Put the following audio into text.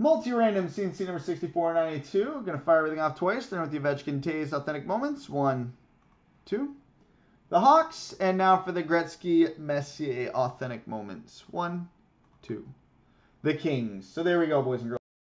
Multi-random CNC number 64 and 92. I'm going to fire everything off twice. Then with the Ovechkin Taze Authentic Moments. 1, 2. The Hawks. And now for the Gretzky Messier Authentic Moments. 1, 2. The Kings. So there we go, boys and girls.